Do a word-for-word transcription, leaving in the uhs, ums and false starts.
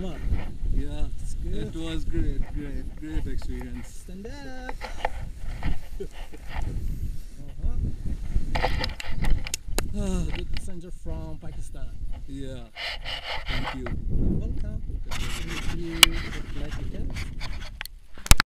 What? Yeah, it's good. It was great, great, great experience. Stand up. uh-huh. uh, the good passenger from Pakistan. Yeah. Thank you. Welcome. Thank you.